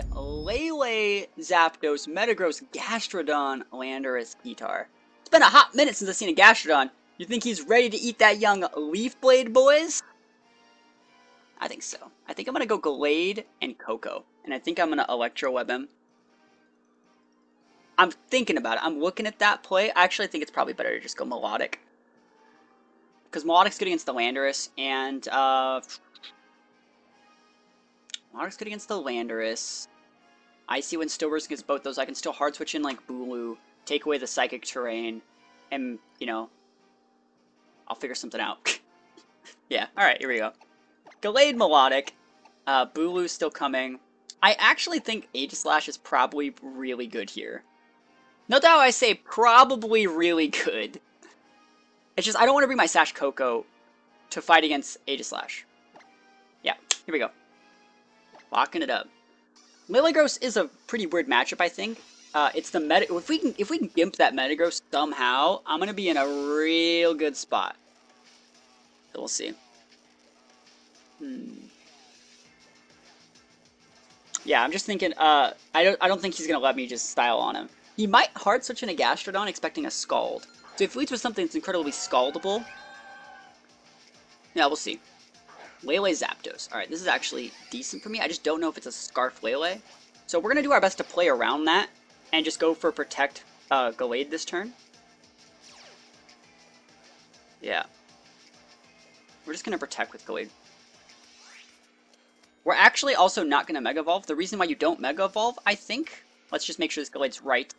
the Lele, Zapdos, Metagross, Gastrodon, Landorus, Eetar. It's been a hot minute since I've seen a Gastrodon. You think he's ready to eat that young Leaf Blade, boys? I think so. I think I'm going to go Glade and Koko, and I think I'm going to Electro Web him. I'm thinking about it. I'm looking at that play. I actually think it's probably better to just go Melodic, because Melodic's good against the Landorus, and Icy Wind still works against both those. I can still hard switch in like Bulu, take away the Psychic Terrain, and, you know, I'll figure something out. Yeah, alright, here we go. Gallade, Melodic, Bulu's still coming. I actually think Aegislash is probably really good here. Note how I say probably really good. It's just I don't want to bring my Sash Koko to fight against Aegislash. Yeah, here we go. Locking it up. Lillegross is a pretty weird matchup, I think. It's the Meta. If we can gimp that Metagross somehow, I'm gonna be in a real good spot. So we'll see. Yeah, I'm just thinking. I don't think he's gonna let me just style on him. He might hard switch in a Gastrodon, expecting a Scald. So if he leads with something that's incredibly scaldable, yeah, we'll see. Lele, Zapdos. Alright, this is actually decent for me. I just don't know if it's a Scarf Lele. So we're going to do our best to play around that and just go for Protect Gallade this turn. Yeah. We're just going to Protect with Gallade. We're actually also not going to Mega Evolve. The reason why you don't Mega Evolve, I think... Let's just make sure this Gallade's right.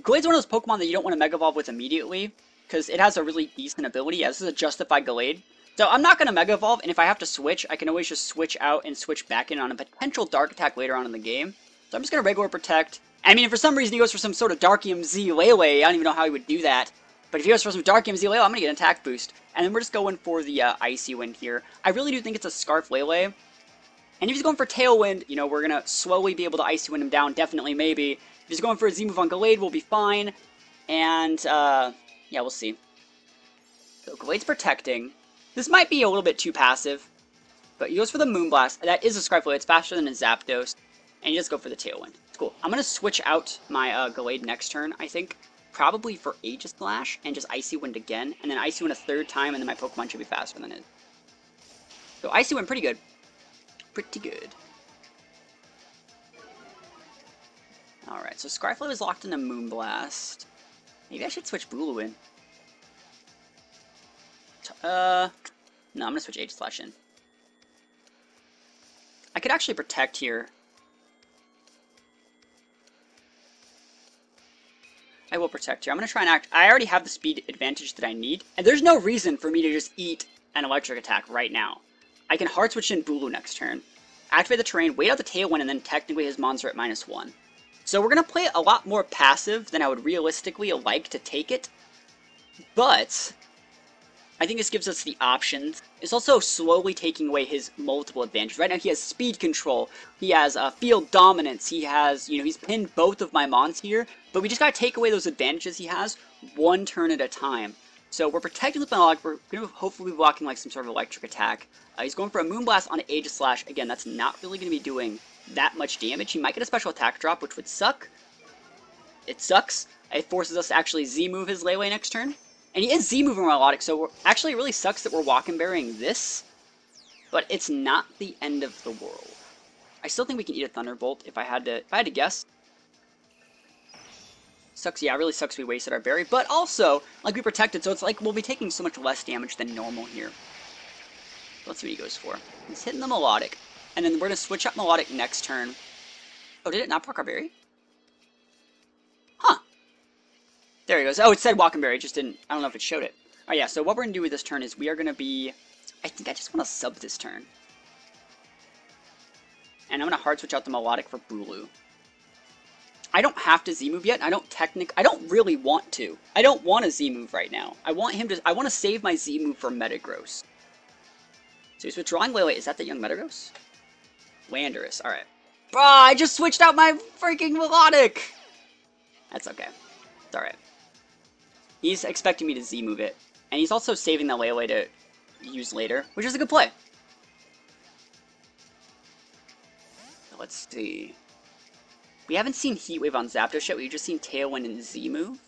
Gallade's one of those Pokemon that you don't want to Mega Evolve with immediately, because it has a really decent ability. Yeah, this is a justified Gallade. So I'm not going to Mega Evolve, and if I have to switch, I can always just switch out and switch back in on a potential Dark Attack later on in the game. So I'm just going to regular Protect. I mean, if for some reason he goes for some sort of Dark EMZ Lele, I don't even know how he would do that. But if he goes for some Dark EMZ Lele, I'm going to get an attack boost. And then we're just going for the Icy Wind here. I really do think it's a Scarf Lele. And if he's going for Tailwind, you know, we're going to slowly be able to Icy Wind him down, definitely, maybe. If he's going for a Z-move on Gallade, we'll be fine. And, yeah, we'll see. So Gallade's protecting. This might be a little bit too passive, but he goes for the Moonblast. That is a Scarf Lele. It's faster than a Zapdos, and you just go for the Tailwind. It's cool. I'm going to switch out my Gallade next turn, I think, probably for Aegislash, and just Icy Wind again, and then Icy Wind a third time, and then my Pokemon should be faster than it. So Icy Wind, pretty good. Pretty good. Alright, so Scarf Lele is locked into Moonblast. Maybe I should switch Bulu in. No, I'm gonna switch Aegislash in. I could actually protect here. I will protect here. I'm gonna try and act. I already have the speed advantage that I need, and there's no reason for me to just eat an electric attack right now. I can hard switch in Bulu next turn, activate the terrain, wait out the Tailwind, and then technically his monster at -1. So we're gonna play a lot more passive than I would realistically like to take it, but I think this gives us the options. It's also slowly taking away his multiple advantages. Right now he has speed control, he has field dominance, he has, you know, he's pinned both of my mons here, but we just gotta take away those advantages he has one turn at a time. So we're protecting with Melodic, we're gonna hopefully be blocking like some sort of electric attack. He's going for a Moonblast on Aegislash. Again, that's not really gonna be doing that much damage. He might get a special attack drop, which would suck. It sucks. It forces us to actually Z-move his Lele next turn. And he is Z-moving Melodic, so actually it really sucks that we're walking burying this, but it's not the end of the world. I still think we can eat a Thunderbolt if I had to guess. Sucks, yeah, it really sucks we wasted our berry, but also, like, we protected, so it's like we'll be taking so much less damage than normal here. Let's see what he goes for. He's hitting the Melodic, and then we're going to switch up Melodic next turn. Oh, did it not proc our berry? There he goes. Oh, it said Walkenberry. It just didn't. I don't know if it showed it. Oh, yeah. So what we're going to do with this turn is we are going to be... I think I just want to sub this turn. And I'm going to hard switch out the Melodic for Bulu. I don't have to Z-move yet. I don't really want to. I don't want to Z-move right now. I want to save my Z-move for Metagross. So he's withdrawing. Wait. Is that the young Metagross? Landorus. All right. Bro, I just switched out my freaking Melodic. That's okay. It's all right. He's expecting me to Z-move it, and he's also saving the Lele to use later, which is a good play. Let's see. We haven't seen Heat Wave on Zapdos yet. We've just seen Tailwind and Z-move.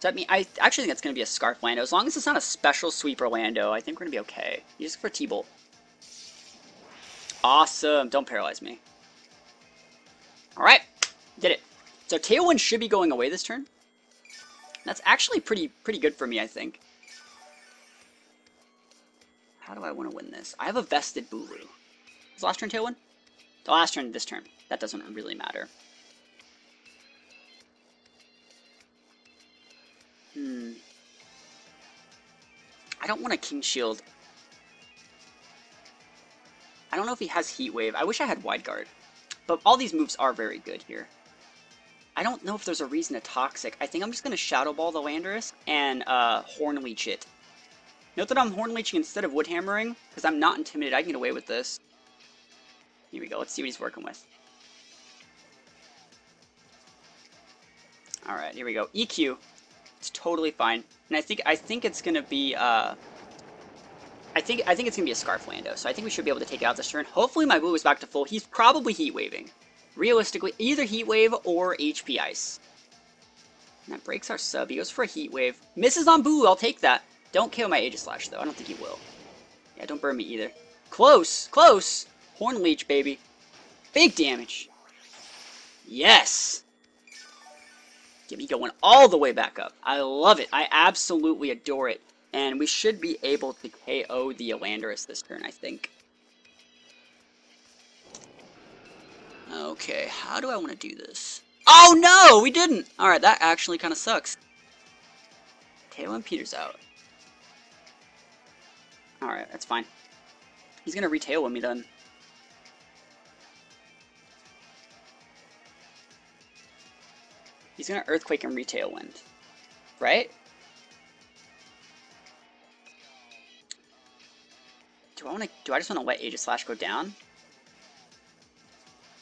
So, I mean, I actually think that's going to be a Scarf Lando. As long as it's not a special Sweeper Lando, I think we're going to be okay. You just go for T-Bolt. Awesome. Don't paralyze me. Alright. Did it. So Tailwind should be going away this turn. That's actually pretty good for me, I think. How do I want to win this? I have a vested Bulu. Was last turn Tailwind? The last turn of this turn. That doesn't really matter. I don't want a King Shield. I don't know if he has Heat Wave. I wish I had Wide Guard. But all these moves are very good here. I don't know if there's a reason to Toxic. I think I'm just going to Shadow Ball the Landorus and Horn Leech it. Note that I'm Horn Leeching instead of Wood Hammering, because I'm not intimidated. I can get away with this. Here we go. Let's see what he's working with. Alright, here we go. EQ. It's totally fine. And I think it's going to be... I think it's going to be a Scarf Lando, so I think we should be able to take it out this turn. Hopefully my Bulu is back to full. He's probably Heat Waving. Realistically, either Heat Wave or HP Ice. And that breaks our sub. He goes for a Heat Wave. Misses on Bulu. I'll take that. Don't kill my Aegislash, though. I don't think he will. Yeah, don't burn me either. Close! Close! Horn Leech, baby. Big damage. Yes! Get me going all the way back up. I love it. I absolutely adore it. And we should be able to KO the Landorus this turn, I think. Okay, how do I want to do this? Oh no, we didn't! Alright, that actually kind of sucks. Tailwind Peter's out. Alright, that's fine. He's going to retail with me then. He's going to Earthquake and retail wind. Right? Do I just want to let Aegislash go down?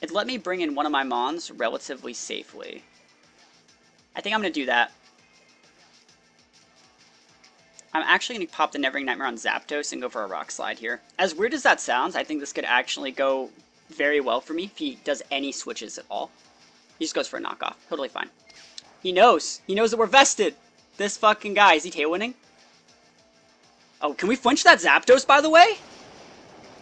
It let me bring in one of my Mons relatively safely. I think I'm going to do that. I'm actually going to pop the Never-Ending Nightmare on Zapdos and go for a Rock Slide here. As weird as that sounds, I think this could actually go very well for me if he does any switches at all. He just goes for a knockoff. Totally fine. He knows. He knows that we're vested. This fucking guy. Is he tailwinding? Oh, can we flinch that Zapdos, by the way?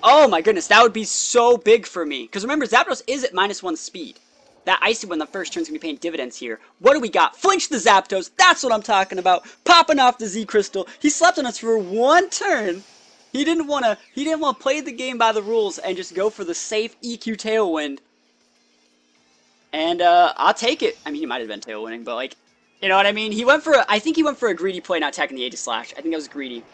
Oh my goodness, that would be so big for me. Because remember, Zapdos is at -1 speed. That Icy Wind the first turn's going to be paying dividends here. What do we got? Flinch the Zapdos, that's what I'm talking about. Popping off the Z-Crystal. He slept on us for one turn. He didn't want to play the game by the rules and just go for the safe EQ Tailwind. And I'll take it. I mean, he might have been tailwinding, but like, you know what I mean? I think he went for a greedy play, not attacking the Aegislash. I think that was greedy.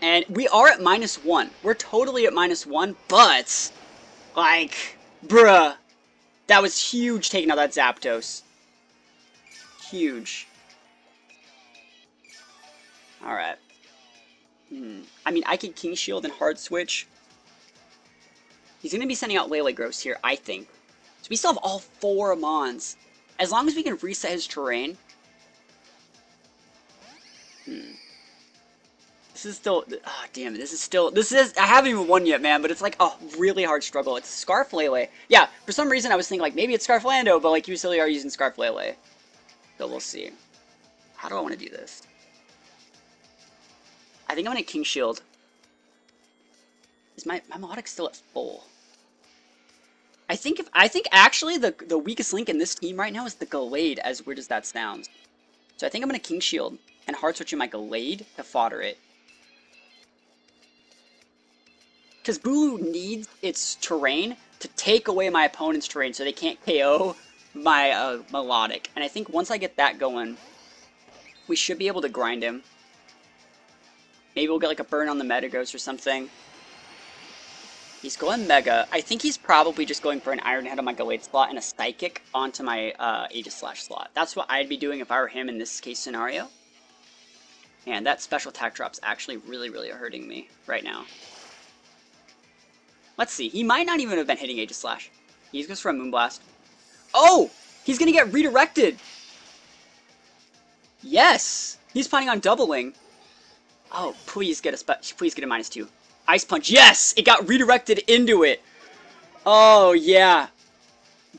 And we are at -1. We're totally at -1, but, like, bruh. That was huge taking out that Zapdos. Huge. Alright. I mean, I could King Shield and Hard Switch. He's going to be sending out Lele Gross here, I think. So we still have all four Mons. As long as we can reset his terrain. This is still, oh damn it, this is, I haven't even won yet, man, but it's like a really hard struggle. It's Scarf Lele. Yeah, for some reason I was thinking like, maybe it's Scarf Lando, but like you silly are using Scarf Lele. So we'll see. How do I want to do this? I think I'm going to King Shield. Is my Melodic still at full? I think actually the weakest link in this team right now is the Gallade, as weird as that sounds. So I think I'm going to King Shield and hard switch in my Glade to fodder it. Because Bulu needs its terrain to take away my opponent's terrain so they can't KO my Melodic. And I think once I get that going, we should be able to grind him. Maybe we'll get like a burn on the Metagross or something. He's going Mega. I think he's probably just going for an Iron Head on my Gallade slot and a Psychic onto my Aegislash slot. That's what I'd be doing if I were him in this case scenario. Man, that special attack drop's actually really hurting me right now. Let's see. He might not even have been hitting Aegislash. He goes for a Moonblast. Oh! He's going to get redirected! Yes! He's planning on doubling. Oh, please get a -2. Ice Punch. Yes! It got redirected into it. Oh, yeah.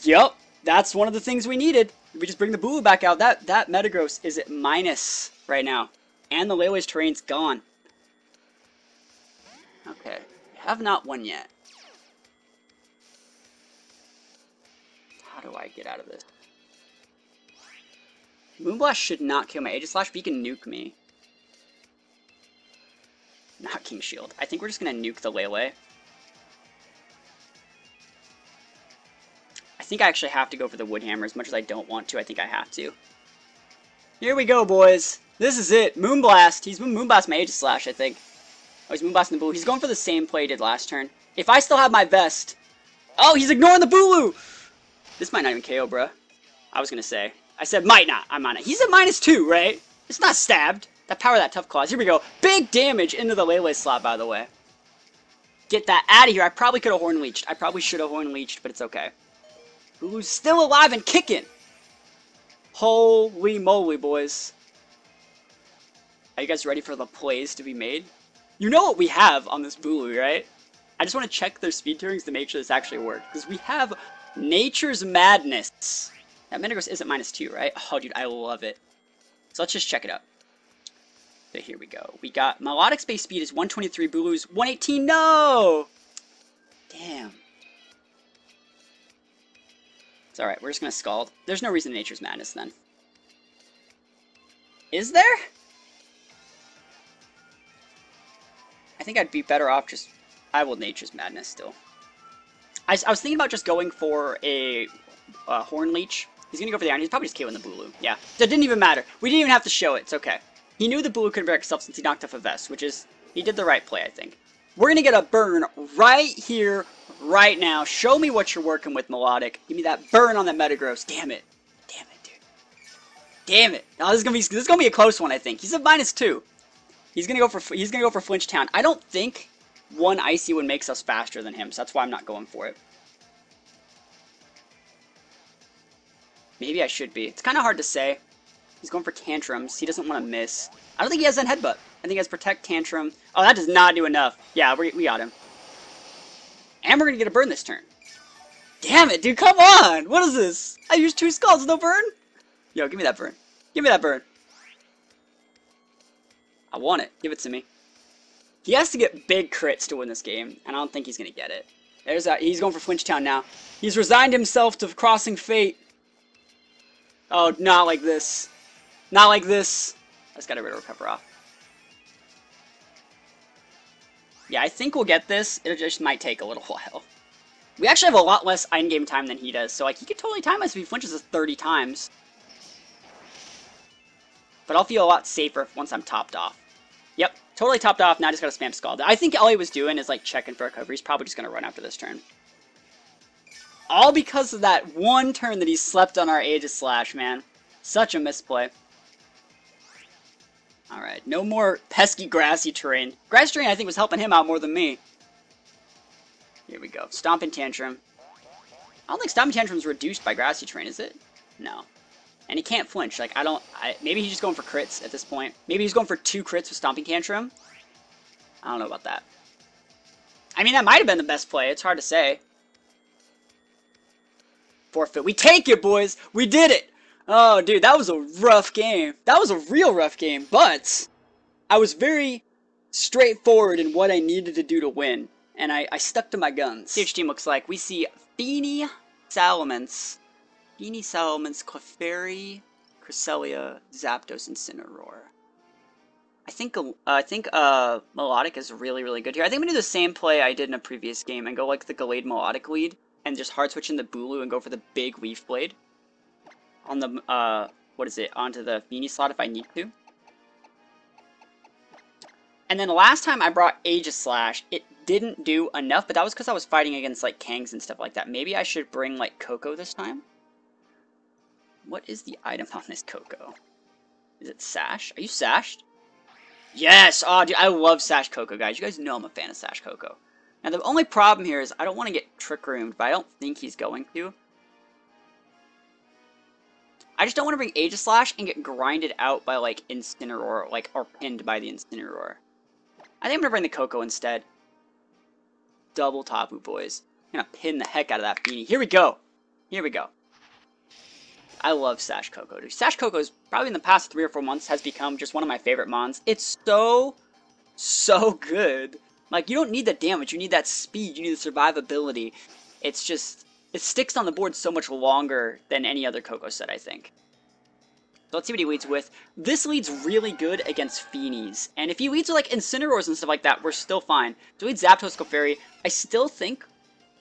Yup. that's one of the things we needed. We just bring the Bulu back out. That Metagross is at minus right now. And the Lele's terrain's gone. Okay. Have not won yet. How do I get out of this? Moonblast should not kill my Aegislash, but he can nuke me. Not King Shield. I think we're just going to nuke the Lele. I think I actually have to go for the Wood Hammer. As much as I don't want to, I think I have to. Here we go, boys. This is it. Moonblast. He's Moonblast my Aegislash, I think. Oh, he's Moonblasting the Bulu. He's going for the same play he did last turn. If I still have my vest... Oh, he's ignoring the Bulu! This might not even KO, bruh. I was going to say. I said might not. I might not. He's at -2, right? It's not stabbed. That power, that tough claws. Here we go. Big damage into the Lele slot, by the way. Get that out of here. I probably could have Horn Leeched. I probably should have Horn Leeched, but it's okay. Bulu's still alive and kicking. Holy moly, boys. Are you guys ready for the plays to be made? You know what we have on this Bulu, right? I just want to check their speed turnings to make sure this actually worked. Because we have Nature's Madness. That Metagross isn't -2, right? Oh, dude, I love it. So let's just check it out. So here we go. We got Melodic's base speed is 123, Bulu's 118. No! Damn. It's alright, we're just going to Scald. There's no reason Nature's Madness, then. Is there? I think I'd be better off just... I will Nature's Madness still. I was thinking about just going for a Horn Leech. He's going to go for the Iron. He's probably just KOing the Bulu. Yeah, that didn't even matter. We didn't even have to show it. It's okay. He knew the Bulu couldn't break himself since he knocked off a vest, which is... He did the right play, I think. We're going to get a burn right here, right now. Show me what you're working with, Melodic. Give me that burn on that Metagross. Damn it. Damn it, dude. Damn it. Now this is going to be a close one, I think. He's a -2. He's going to go for Flinch Town. I don't think one Icy Wind makes us faster than him, so that's why I'm not going for it. Maybe I should be. It's kind of hard to say. He's going for Tantrums. He doesn't want to miss. I don't think he has that Headbutt. I think he has Protect, Tantrum. Oh, that does not do enough. Yeah, we got him. And we're going to get a burn this turn. Damn it, dude. Come on. What is this? I used 2 Skulls. No burn? Yo, give me that burn. Give me that burn. I want it. Give it to me. He has to get big crits to win this game, and I don't think he's going to get it. There's that. He's going for Flinch Town now. He's resigned himself to crossing fate. Oh, not like this. Not like this. I just got to recover off. Yeah, I think we'll get this. It just might take a little while. We actually have a lot less in-game time than he does, so like he could totally time us if he flinches us 30 times. But I'll feel a lot safer once I'm topped off. Yep, totally topped off. Now I just got to spam Scald. I think all he was doing is like checking for recovery. He's probably just going to run after this turn. All because of that one turn that he slept on our Aegislash, man. Such a misplay. Alright, no more pesky Grassy Terrain. Grassy Terrain, I think, was helping him out more than me. Here we go. Stomping Tantrum. I don't think Stomping Tantrum's reduced by Grassy Terrain, is it? No. And he can't flinch. Like, maybe he's just going for crits at this point. Maybe he's going for 2 crits with Stomping Tantrum. I don't know about that. I mean, that might have been the best play. It's hard to say. Forfeit. We take it, boys! We did it! Oh, dude, that was a rough game. That was a real rough game, but I was very straightforward in what I needed to do to win, and I stuck to my guns. See what your team looks like. We see Feenie Salamence, Clefairy, Cresselia, Zapdos, Incineroar. I think Melodic is really, really good here. I think I'm going to do the same play I did in a previous game and go like the Gallade Melodic lead and just hard switch in the Bulu and go for the big Leaf Blade. On the, onto the Feenie slot if I need to. And then last time I brought Aegislash, it didn't do enough, but that was because I was fighting against, like, Kangs and stuff like that. Maybe I should bring, like, Koko this time? What is the item on this Koko? Is it Sash? Are you sashed? Yes! Oh, dude, I love Sash Koko, guys. You guys know I'm a fan of Sash Koko. Now, the only problem here is I don't want to get Trick Roomed, but I don't think he's going to. I just don't want to bring Aegislash and get grinded out by, like, Incineroar, like, or pinned by the Incineroar. I think I'm going to bring the Koko instead. Double Tapu, boys. I'm going to pin the heck out of that Feenie. Here we go. Here we go. I love Sash Koko. Sash Koko is probably in the past 3 or 4 months has become just one of my favorite mons. It's so good. Like, you don't need the damage, you need that speed, you need the survivability. It's just, it sticks on the board so much longer than any other Koko set, I think. So let's see what he leads with. This leads really good against Feenies. And if he leads with, like, Incineroars and stuff like that, we're still fine. So he leads Zapdos, Clefairy. I still think,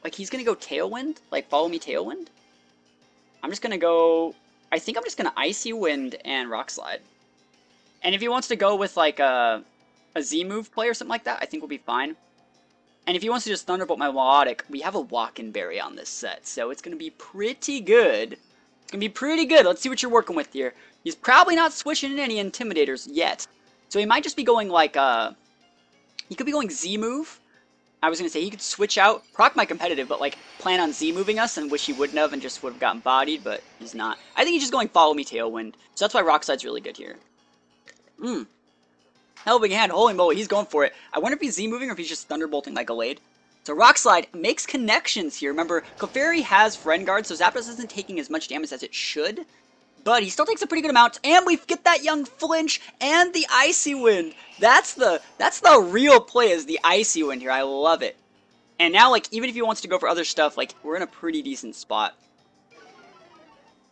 like, he's going to go Tailwind. Like, follow me Tailwind. I'm just going to go... I think I'm just going to Icy Wind and Rock Slide. And if he wants to go with, like, a Z-move play or something like that, I think we'll be fine. And if he wants to just Thunderbolt my Melodic, we have a Walkinberry on this set. So it's going to be pretty good. It's going to be pretty good. Let's see what you're working with here. He's probably not switching in any Intimidators yet. So he might just be going like, he could be going Z-move. I was going to say he could switch out, proc my competitive, but like plan on Z-moving us and wish he wouldn't have and just would have gotten bodied, but he's not. I think he's just going follow me Tailwind. So that's why Rock Slide's really good here. Hell of a big hand. Holy moly, he's going for it. I wonder if he's Z-moving or if he's just Thunderbolting like Glade. So Rock Slide makes connections here. Remember, Clefairy has Friend Guard, so Zapdos isn't taking as much damage as it should. But he still takes a pretty good amount, and we get that young Flinch and the Icy Wind. That's the real play, is the Icy Wind here. I love it. And now, like, even if he wants to go for other stuff, like, we're in a pretty decent spot.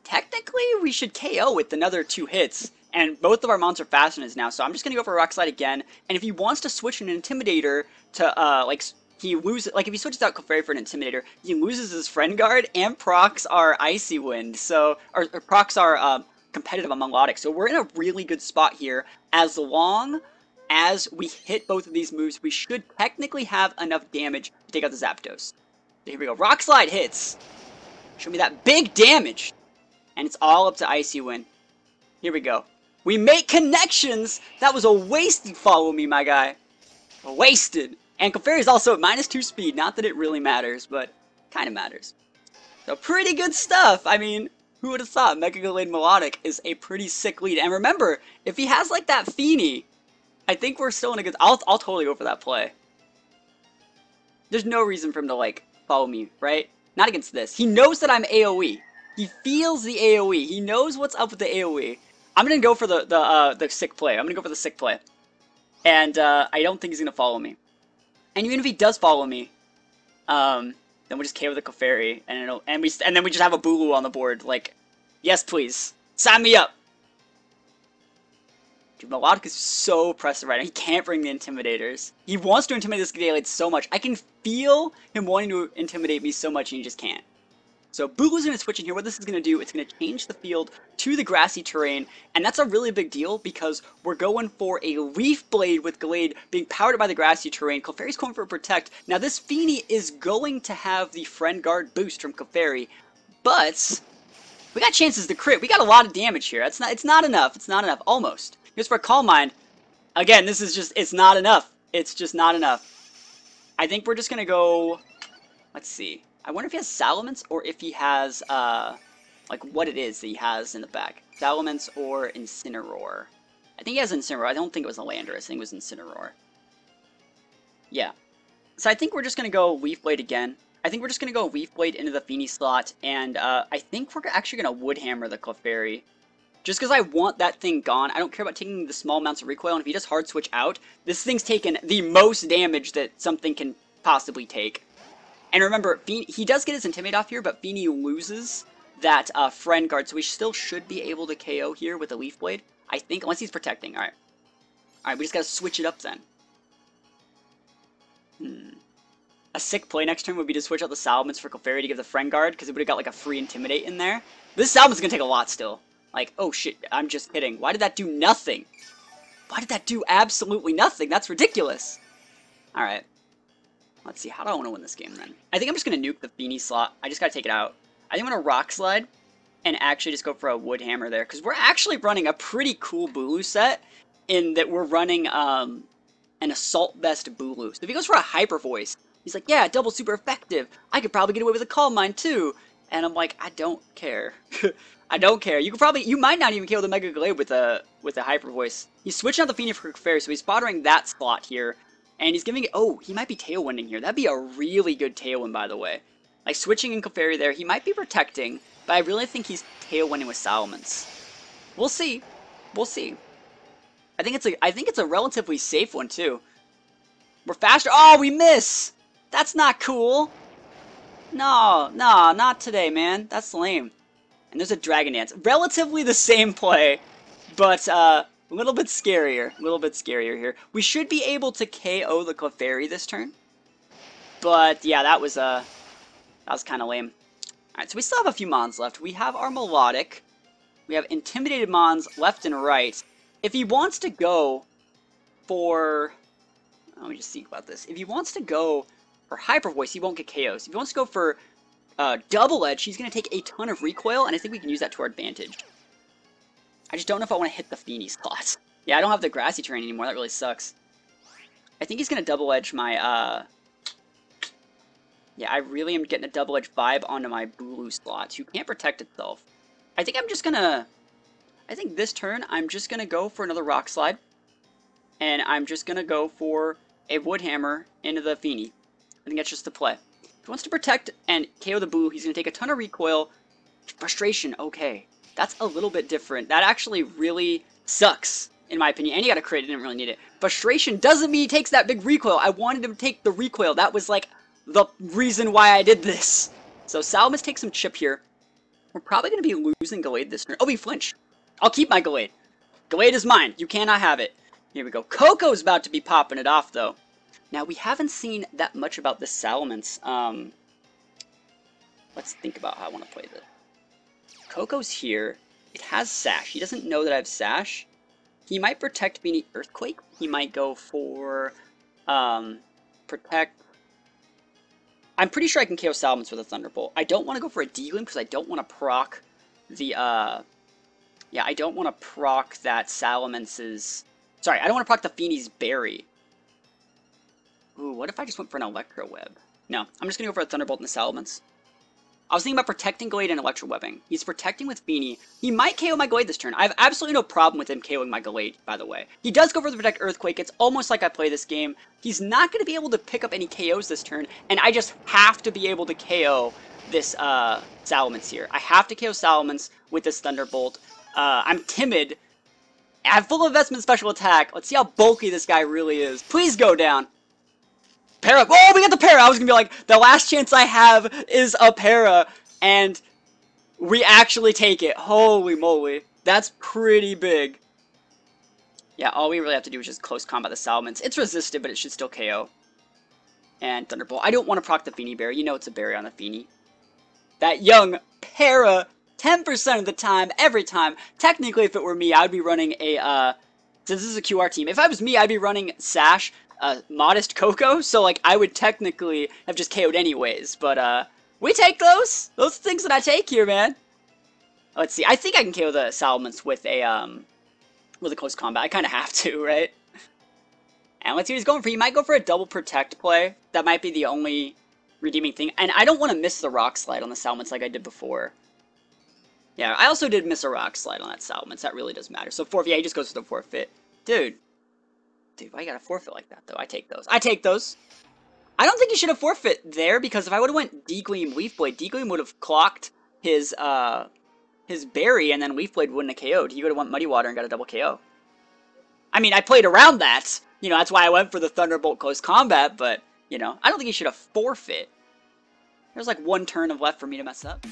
Technically, we should KO with another 2 hits. And both of our mons are faster than his now, so I'm just going to go for a Rock Slide again. And if he wants to switch an Intimidator to, like, if he switches out Clefairy for an Intimidator, he loses his Friend Guard and procs our Icy Wind, so, or procs our competitive on Melodic. So we're in a really good spot here. As long as we hit both of these moves, we should technically have enough damage to take out the Zapdos. So here we go. Rock Slide hits. Show me that big damage. And it's all up to Icy Wind. Here we go. We make connections! That was a wasted follow me, my guy. Wasted. And Clefairy's also at -2 speed. Not that it really matters, but kind of matters. So pretty good stuff. I mean, who would have thought Mega Glade Melodic is a pretty sick lead? And remember, if he has like that Feenie, I think we're still in a good... I'll totally go for that play. There's no reason for him to like follow me, right? Not against this. He knows that I'm AoE. He feels the AoE. He knows what's up with the AoE. I'm gonna go for the sick play. I'm gonna go for the sick play, and I don't think he's gonna follow me. And even if he does follow me, then we'll just KO the Clefairy, and then we just have a Bulu on the board. Like, yes, please, sign me up. Dude, Melodic is so pressing right now. He can't bring the Intimidators. He wants to intimidate this Gallade so much. I can feel him wanting to intimidate me so much, and he just can't. So Bulu's going to switch in here. What this is going to do, it's going to change the field to the Grassy Terrain. And that's a really big deal because we're going for a Leaf Blade with Glade being powered by the Grassy Terrain. Clefairy's going for a Protect. Now this Feenie is going to have the Friend Guard boost from Clefairy. But we got chances to crit. We got a lot of damage here. That's not. It's not enough. It's not enough. Almost. Just for Calm Mind. Again, this is just, it's not enough. It's just not enough. I think we're just going to go, let's see. I wonder if he has Salamence or if he has, like, what it is that he has in the back. Salamence or Incineroar. I think he has Incineroar. I don't think it was a Landorus. I think it was Incineroar. Yeah. So I think we're just going to go Leaf Blade again. I think we're just going to go Leaf Blade into the Feenie slot. And I think we're actually going to Wood Hammer the Clefairy. Just because I want that thing gone. I don't care about taking the small amounts of recoil. And if he does hard switch out, this thing's taken the most damage that something can possibly take. And remember, he does get his Intimidate off here, but Feenie loses that Friend Guard, so we still should be able to KO here with a Leaf Blade, I think, unless he's protecting. Alright. Alright, we just gotta switch it up then. A sick play next turn would be to switch out the Salamence for Clefairy to give the Friend Guard, because it would've got like a free Intimidate in there. This Salamence is gonna take a lot still. Like, oh shit, I'm just kidding. Why did that do nothing? Why did that do absolutely nothing? That's ridiculous. Alright. Let's see, how do I want to win this game then? I think I'm just going to nuke the Feenie slot. I just got to take it out. I think I'm going to Rock Slide and actually just go for a Wood Hammer there. Because we're actually running a pretty cool Bulu set in that we're running an Assault Vest Bulu. So if he goes for a Hyper Voice, he's like, yeah, double super effective. I could probably get away with a Calm Mind too. And I'm like, I don't care. I don't care. You could probably, you might not even kill the Mega Glade with a Hyper Voice. He's switching out the Feenie for Clefairy, so he's bothering that slot here. And he's giving it... Oh, he might be Tailwinding here. That'd be a really good Tailwind, by the way. Like, switching in Clefairy there. He might be protecting. But I really think he's Tailwinding with Salamence. We'll see. We'll see. I think it's a relatively safe one too. We're faster. Oh, we miss! That's not cool. No, not today, man. That's lame. And there's a Dragon Dance. Relatively the same play, but a little bit scarier. A little bit scarier here. We should be able to KO the Clefairy this turn. But yeah, that was kind of lame. Alright, so we still have a few Mons left. We have our Melodic. We have Intimidated Mons left and right. If he wants to go for... let me just think about this. If he wants to go for Hyper Voice, he won't get KOs. If he wants to go for Double Edge, he's going to take a ton of recoil, and I think we can use that to our advantage. I just don't know if I want to hit the Feenie slot. Yeah, I don't have the Grassy Terrain anymore. That really sucks. I think he's going to Double Edge my... yeah, I really am getting a Double Edge vibe onto my Bulu slot, who can't protect itself. I think I'm just going to... I think this turn, I'm just going to go for another Rock Slide. And I'm just going to go for a Wood Hammer into the Feenie. I think that's just the play. If he wants to protect and KO the Boo, he's going to take a ton of recoil. Frustration, okay. That's a little bit different. That actually really sucks, in my opinion. And he got a crit, didn't really need it. Frustration doesn't mean he takes that big recoil. I wanted him to take the recoil. That was like the reason why I did this. So Salamence takes some chip here. We're probably going to be losing Gallade this turn. Oh, we flinch. I'll keep my Gallade. Gallade is mine. You cannot have it. Here we go. Coco's about to be popping it off, though. Now, we haven't seen that much about this Salamence. Let's think about how I want to play this. Coco's here. It has Sash. He doesn't know that I have Sash. He might protect Feenie Earthquake. He might go for... protect... I'm pretty sure I can KO Salamence with a Thunderbolt. I don't want to go for a D-Gleam because I don't want to proc the... yeah, I don't want to proc that Salamence's... Sorry, I don't want to proc the Feenie's Berry. Ooh, what if I just went for an Electro Web? No, I'm just going to go for a Thunderbolt and the Salamence. I was thinking about protecting Glade and Electro Webbing. He's protecting with Feenie. He might KO my Glade this turn. I have absolutely no problem with him KOing my Glade, by the way. He does go for the Protect Earthquake. It's almost like I play this game. He's not going to be able to pick up any KOs this turn, and I just have to be able to KO this Salamence here. I have to KO Salamence with this Thunderbolt. I'm timid. I have full investment special attack. Let's see how bulky this guy really is. Please go down. Para. Oh, we got the Para. I was going to be like, the last chance I have is a Para. And we actually take it. Holy moly. That's pretty big. Yeah, all we really have to do is just close combat the Salamence. It's resisted, but it should still KO. And Thunderbolt. I don't want to proc the Feenie Berry. You know it's a berry on the Feenie. That young Para... 10% of the time, every time. Technically, if it were me, I'd be running a, since this is a QR team, if I was me, I'd be running Sash, Modest Koko, so, like, I would technically have just KO'd anyways, but, we take those! Those are things that I take here, man! Let's see, I think I can KO the Salamence with a close combat. I kinda have to, right? And let's see what he's going for. He might go for a double protect play. That might be the only redeeming thing. And I don't want to miss the Rock Slide on the Salamence like I did before. Yeah, I also did miss a Rock Slide on that Salamence. That really does matter. So forfeit. Yeah, he just goes for the forfeit. Dude, why you gotta forfeit like that, though? I take those. I take those. I don't think he should have forfeit there, because if I would have went D-Gleam, Leaf Blade, D-Gleam would have clocked his berry, and then Leaf Blade wouldn't have KO'd. He would have went Muddy Water and got a double KO. I mean, I played around that. You know, that's why I went for the Thunderbolt close combat, but, you know, I don't think he should have forfeit. There's like one turn left for me to mess up.